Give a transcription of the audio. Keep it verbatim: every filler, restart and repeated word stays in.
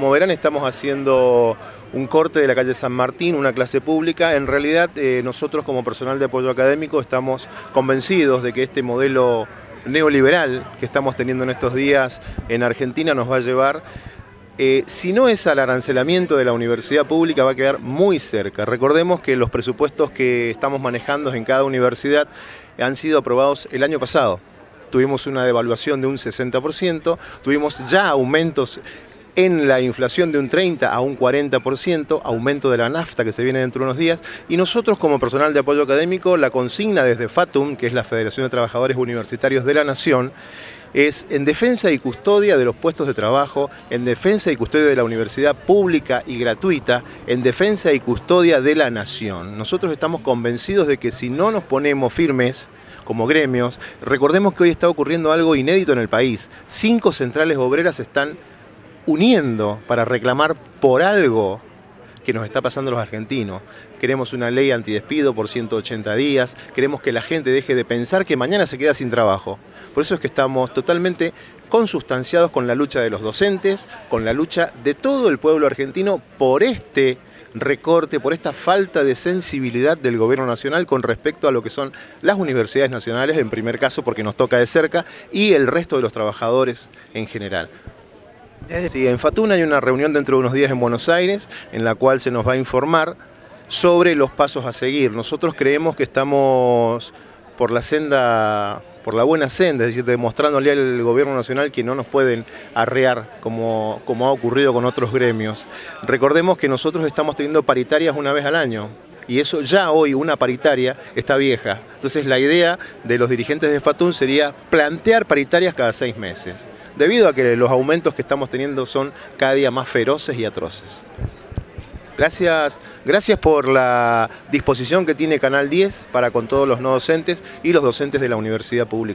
Como verán, estamos haciendo un corte de la calle San Martín, una clase pública. En realidad, eh, nosotros como personal de apoyo académico estamos convencidos de que este modelo neoliberal que estamos teniendo en estos días en Argentina nos va a llevar, eh, si no es al arancelamiento de la universidad pública, va a quedar muy cerca. Recordemos que los presupuestos que estamos manejando en cada universidad han sido aprobados el año pasado. Tuvimos una devaluación de un sesenta por ciento, tuvimos ya aumentos en la inflación de un treinta a un cuarenta por ciento, aumento de la nafta que se viene dentro de unos días, y nosotros como personal de apoyo académico, la consigna desde FATUN, que es la Federación de Trabajadores Universitarios de la Nación, es en defensa y custodia de los puestos de trabajo, en defensa y custodia de la universidad pública y gratuita, en defensa y custodia de la nación. Nosotros estamos convencidos de que si no nos ponemos firmes como gremios, recordemos que hoy está ocurriendo algo inédito en el país. Cinco centrales obreras están uniendo para reclamar por algo que nos está pasando a los argentinos. Queremos una ley antidespido por ciento ochenta días, queremos que la gente deje de pensar que mañana se queda sin trabajo. Por eso es que estamos totalmente consustanciados con la lucha de los docentes, con la lucha de todo el pueblo argentino por este recorte, por esta falta de sensibilidad del gobierno nacional con respecto a lo que son las universidades nacionales, en primer caso porque nos toca de cerca, y el resto de los trabajadores en general. Sí, en FATUN hay una reunión dentro de unos días en Buenos Aires en la cual se nos va a informar sobre los pasos a seguir. Nosotros creemos que estamos por la senda, por la buena senda, es decir, demostrándole al gobierno nacional que no nos pueden arrear como, como ha ocurrido con otros gremios. Recordemos que nosotros estamos teniendo paritarias una vez al año. Y eso ya hoy, una paritaria, está vieja. Entonces la idea de los dirigentes de FATUN sería plantear paritarias cada seis meses, debido a que los aumentos que estamos teniendo son cada día más feroces y atroces. Gracias, gracias por la disposición que tiene Canal diez para con todos los no docentes y los docentes de la universidad pública.